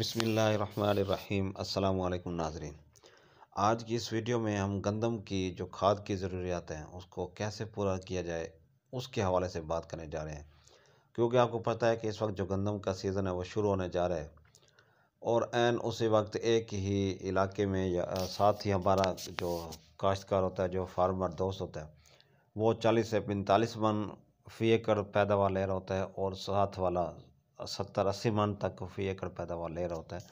बिस्मिल्लाहिर्रहमानिर्रहीम अस्सलामुअलैकुम नाज़रीन। आज की इस वीडियो में हम गंदम की जो खाद की ज़रूरियात हैं उसको कैसे पूरा किया जाए उसके हवाले से बात करने जा रहे हैं, क्योंकि आपको पता है कि इस वक्त जो गंदम का सीज़न है वो शुरू होने जा रहा है और एन उसी वक्त एक ही इलाके में या साथ ही हमारा जो काश्तकार होता है, जो फार्मर दोस्त होता है, वो 40 से 45 मन फ़ी एकड़ पैदावार ले रहा होता है और साथ वाला 70-80 मन तक फ़ी एकड़ पैदावार ले रहा होता है।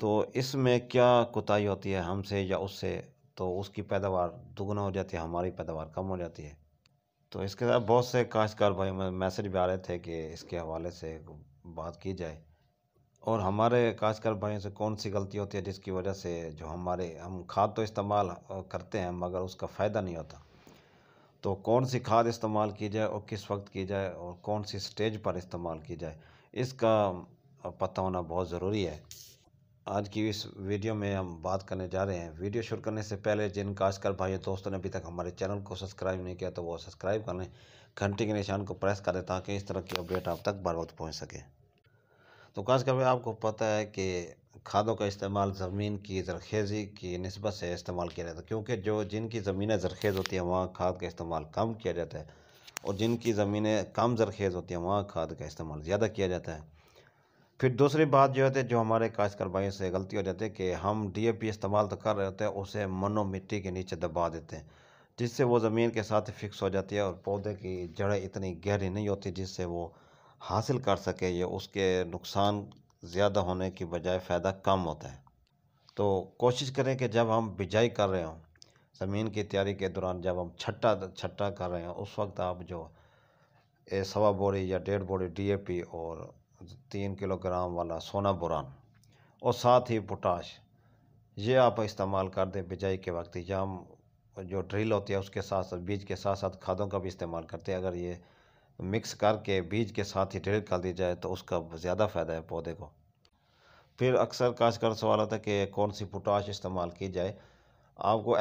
तो इसमें क्या कुताही होती है हमसे या उससे, तो उसकी पैदावार दुगना हो जाती है, हमारी पैदावार कम हो जाती है। तो इसके साथ बहुत से काश्तकार भाई मैसेज भी आ रहे थे कि इसके हवाले से बात की जाए और हमारे काश्तकार भाइयों से कौन सी गलती होती है जिसकी वजह से जो हम खाद तो इस्तेमाल करते हैं मगर उसका फ़ायदा नहीं होता। तो कौन सी खाद इस्तेमाल की जाए और किस वक्त की जाए और कौन सी स्टेज पर इस्तेमाल की जाए, इसका पता होना बहुत ज़रूरी है। आज की इस वीडियो में हम बात करने जा रहे हैं। वीडियो शुरू करने से पहले जिन काश्तकार भाइयों दोस्तों ने अभी तक हमारे चैनल को सब्सक्राइब नहीं किया तो वो सब्सक्राइब कर लें, घंटी के निशान को प्रेस कर दें ताकि इस तरह की अपडेट आप तक बार बार पहुँच सके। तो काश्तकार भाई, आपको पता है कि खादों का इस्तेमाल ज़मीन की जरखेज़ी की निस्बत से इस्तेमाल किया जाता है, क्योंकि जो जिनकी ज़मीनें जरखेज़ होती हैं वहाँ खाद का इस्तेमाल कम किया जाता है और जिनकी ज़मीनें कम जरखेज़ होती हैं वहाँ खाद का इस्तेमाल ज़्यादा किया जाता है। फिर दूसरी बात जो होती है, जो हमारे काश्तकार भाइयों से गलती हो जाती है कि हम DAP इस्तेमाल तो कर रहे होते हैं, उसे मनो मिट्टी के नीचे दबा देते हैं जिससे वो ज़मीन के साथ फिक्स हो जाती है और पौधे की जड़ें इतनी गहरी नहीं होती जिससे वो हासिल कर सके, या उसके नुकसान ज़्यादा होने की बजाय फ़ायदा कम होता है। तो कोशिश करें कि जब हम बिजाई कर रहे हों, ज़मीन की तैयारी के दौरान जब हम छट्टा कर रहे हों, उस वक्त आप जो 1.25 बोरी या 1.5 बोरी DAP और 3 किलोग्राम वाला सोना बोरान और साथ ही पोटाश, ये आप इस्तेमाल कर दें बिजाई के वक्त। या हम जो ड्रिल होती है उसके साथ साथ बीज के साथ साथ खादों का भी इस्तेमाल करते हैं। अगर ये मिक्स करके बीज के साथ ही ड्रिल कर दी जाए तो उसका ज़्यादा फ़ायदा है पौधे को। फिर अक्सर काश्तकार सवाल होता है कि कौन सी पोटाश इस्तेमाल की जाए। आपको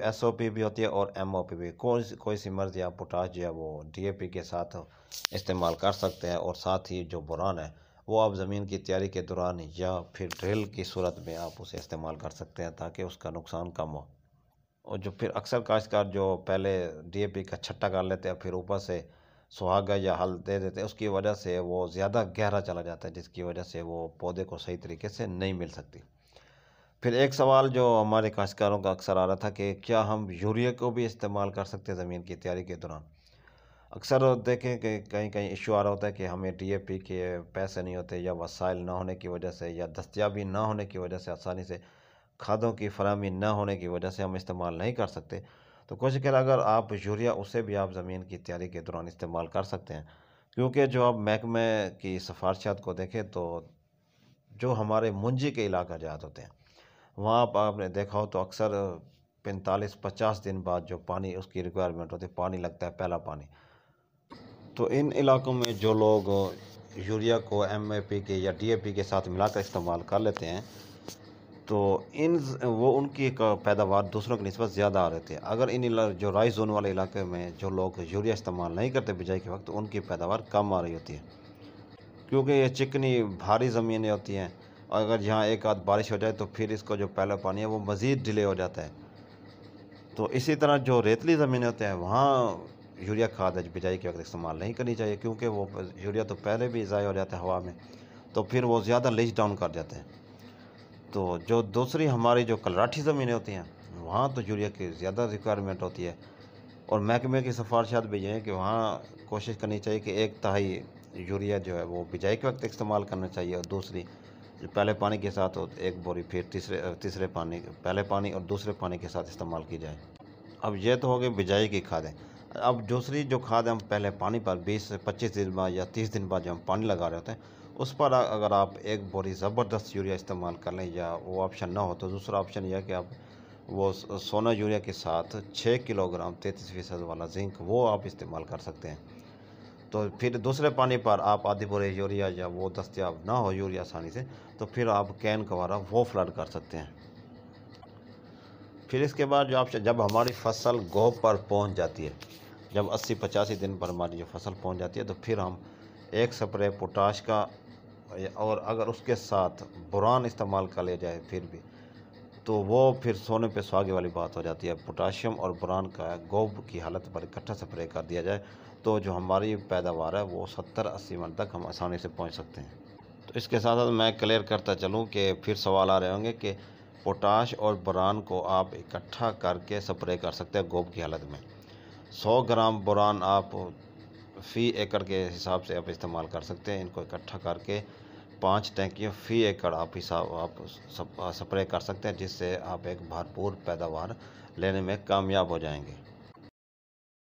एसओपी भी होती है और MOP भी, कोई सी मर्ज़ी आप पोटाश जो है वो DAP के साथ इस्तेमाल कर सकते हैं और साथ ही जो बोरान है वो आप ज़मीन की तैयारी के दौरान या फिर ड्रिल की सूरत में आप उसे इस्तेमाल कर सकते हैं ताकि उसका नुकसान कम हो। और जो फिर अक्सर काश्तकार जो पहले DAP का छट्टा कर लेते हैं फिर ऊपर से सुहागा या हल दे देते हैं, उसकी वजह से वो ज़्यादा गहरा चला जाता है जिसकी वजह से वो पौधे को सही तरीके से नहीं मिल सकती। फिर एक सवाल जो हमारे काश्तकारों का अक्सर आ रहा था कि क्या हम यूरिया को भी इस्तेमाल कर सकते हैं ज़मीन की तैयारी के दौरान। अक्सर देखें कि कहीं कहीं इशू आ रहा होता है कि हमें DAP के पैसे नहीं होते या वसाइल ना होने की वजह से या दस्तियाबी ना होने की वजह से, आसानी से खादों की फराहमी ना होने की वजह से हम इस्तेमाल नहीं कर सकते। तो कोशिश करें अगर आप यूरिया, उसे भी आप ज़मीन की तैयारी के दौरान इस्तेमाल कर सकते हैं, क्योंकि जो आप महकमे की सिफारिशात को देखें तो जो हमारे मुंजी के इलाका जात होते हैं वहाँ आपने देखा हो तो अक्सर 45-50 दिन बाद जो पानी उसकी रिक्वायरमेंट होती है, पानी लगता है पहला पानी। तो इन इलाकों में जो लोग यूरिया को MOP के या DAP के साथ मिलाकर इस्तेमाल कर लेते हैं तो उनकी पैदावार दूसरों के निस्बत ज़्यादा आ रहती है। अगर जो राई जोन वाले इलाके में जो लोग यूरिया इस्तेमाल नहीं करते बिजाई के वक्त, तो उनकी पैदावार कम आ रही होती है, क्योंकि ये चिकनी भारी ज़मीनें होती हैं। अगर यहाँ एक आध बारिश हो जाए तो फिर इसको जो पहला पानी है वो मज़ीद डिले हो जाता है। तो इसी तरह जो रेतली ज़मीनें होती हैं वहाँ यूरिया खाद बिजाई के वक्त इस्तेमाल नहीं करनी चाहिए, क्योंकि वो यूरिया तो पहले भी ज़ाया हो जाता है हवा में, तो फिर वो ज़्यादा लीच डाउन कर जाते हैं। तो जो दूसरी हमारी जो कलराठी ज़मीनें होती हैं वहाँ तो यूरिया की ज़्यादा रिक्वायरमेंट होती है और महकमे की सिफारिशात भी ये है कि वहाँ कोशिश करनी चाहिए कि 1/3 यूरिया जो है वो बिजाई के वक्त इस्तेमाल करना चाहिए और दूसरी जो पहले पानी के साथ हो 1 बोरी, फिर तीसरे पानी, पहले पानी और दूसरे पानी के साथ इस्तेमाल की जाए। अब ये तो हो गई बिजाई की खादें। अब दूसरी जो खाद हम पहले पानी पर 20 से 25 दिन बाद या 30 दिन बाद जो हम पानी लगा रहे होते हैं उस पर अगर आप 1 बोरी ज़बरदस्त यूरिया इस्तेमाल कर लें या वो ऑप्शन ना हो तो दूसरा ऑप्शन यह है कि आप वो सोना यूरिया के साथ 6 किलोग्राम 33% वाला जिंक वो आप इस्तेमाल कर सकते हैं। तो फिर दूसरे पानी पर आप 0.5 बोरी यूरिया या वो दस्तियाब ना हो यूरिया आसानी से, तो फिर आप कैन कवारा वो फ्लड कर सकते हैं। फिर इसके बाद जो ऑप्शन, जब हमारी फसल गो पर पहुँच जाती है, जब 80-85 दिन पर हमारी जो फसल पहुँच जाती है, तो फिर हम 1 स्प्रे पोटाश का और अगर उसके साथ बुरान इस्तेमाल कर लिया जाए फिर भी तो वो फिर सोने पे सुहागे वाली बात हो जाती है। पोटाशियम और बुरान का गोब की हालत पर इकट्ठा स्प्रे कर दिया जाए तो जो हमारी पैदावार है वो 70-80 मन तक हम आसानी से पहुंच सकते हैं। तो इसके साथ साथ मैं क्लियर करता चलूं कि फिर सवाल आ रहे होंगे कि पोटाश और बुरान को आप इकट्ठा करके स्प्रे कर सकते हैं गोब की हालत में। 100 ग्राम बुरान आप फ़ी एकड़ के हिसाब से आप इस्तेमाल कर सकते हैं। इनको इकट्ठा करके 5 टैंकियों फ़ी एकड़ आप स्प्रे कर सकते हैं, जिससे आप एक भरपूर पैदावार लेने में कामयाब हो जाएंगे।